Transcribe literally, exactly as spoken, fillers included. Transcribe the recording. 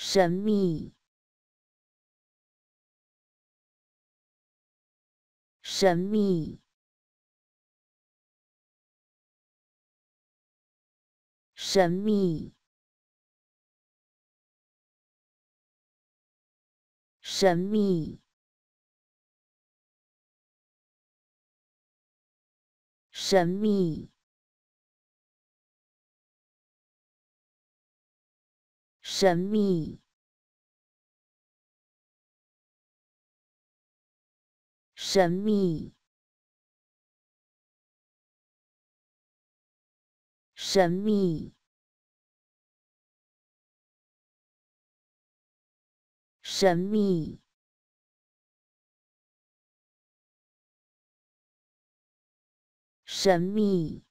神秘，神秘，神秘，神秘，神秘。 神秘，神秘，神秘，神秘，神秘。